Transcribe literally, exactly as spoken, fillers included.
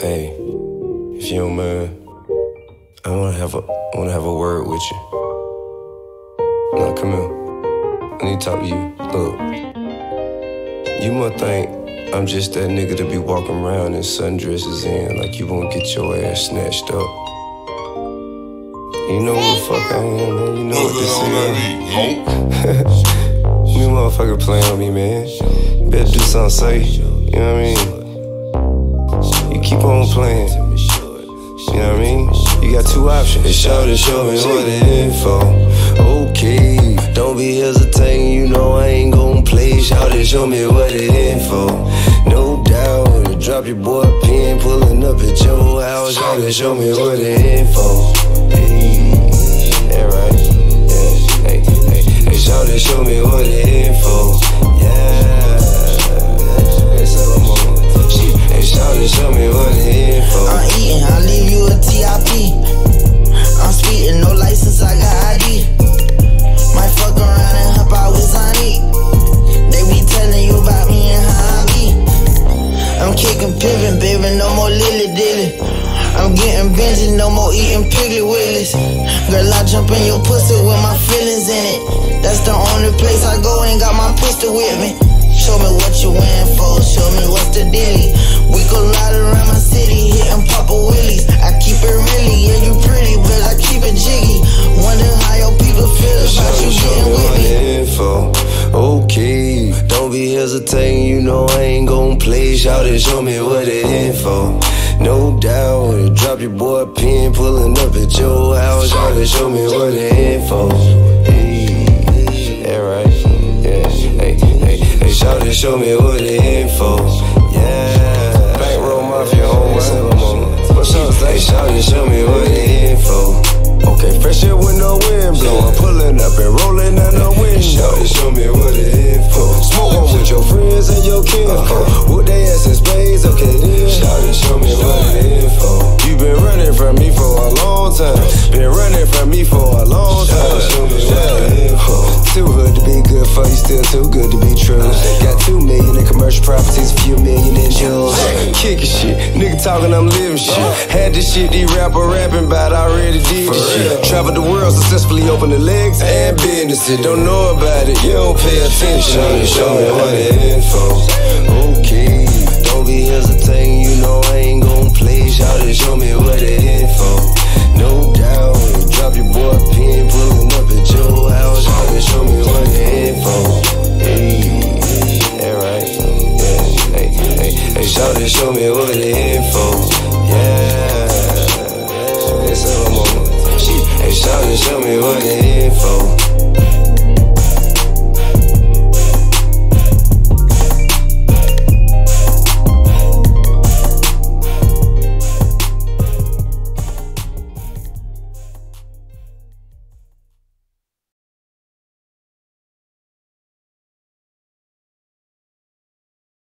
Hey, if you don't mind, I wanna have a I wanna have a word with you. Now come here. I need to talk to you. Look, you must think I'm just that nigga to be walking around in sundresses in like you won't get your ass snatched up. You know what the fuck I am, man. You know what this is. You motherfucker playing on me, man. You better do something safe. You know what I mean? Keep on playing, you know what I mean? You got two options. It's sure to show me all the info. Okay, don't be hesitating, you know I ain't gon' play. Shout to show me what the info. No doubt, drop your boy a pin, pulling up at your house. Shout to show me what the info. Hey, alright, yeah, hey, hey, hey. Shout to show me what the info. Yeah, that's all I'm on. Hey, shout to show me what the info. I'm eating, I leave you a T I P. I'm speeding, no license, I got I D. Might fuck around and hop out with Zani. They be telling you about me and how I be. I'm kicking, pimping, baby, no more lily dilly. I'm getting binging, no more eating piggy willies. Girl, I jump in your pussy with my feelings in it. That's the only place I go, ain't got my pistol with me. Show me what you in for, show me what's the dilly. We go ride around my city, hitting Papa Willies. I keep it really, yeah, you pretty, but I keep it jiggy. Wonder how your people feel about you getting with me. Info. Okay, don't be hesitating, you know I ain't gon' play. Shout and show me what the info. No doubt, drop your boy a pin, pulling up at your house. Shout and show me what the info. Hey, alright, yeah, hey, hey. Shout and show me what the info. Yeah. Bankroll Mafia, homie. Hey, shout and show me what the info. Okay, fresh air with no wind blowing. Pulling up and rolling out the window. Shout and show me what the info. Smoking with your friends and your kinfolk. Whoop they ass in spades, okay. Shout and show me what the info. You been running from me for a long time. Been running from me for a long time. Shout and show me what the info. Too good to be good for you, still too good to be true. Got two million in commercial properties, a few million in jewels. Kicking shit, nigga talking, I'm living shit. Had this shit, these rapper rapping about, I already did this shit. Traveled the world successfully, opened the legs and businesses. Don't know about it, you don't pay attention. Show me all the info. Okay, don't be hesitating, you know I ain't gon' play. Shout and show me what the info. No doubt, drop your boy a pin, pulling up at your house. Shout and show me what the info. Hey. Alright, yeah, hey, hey, hey, shout and show me what the info, yeah.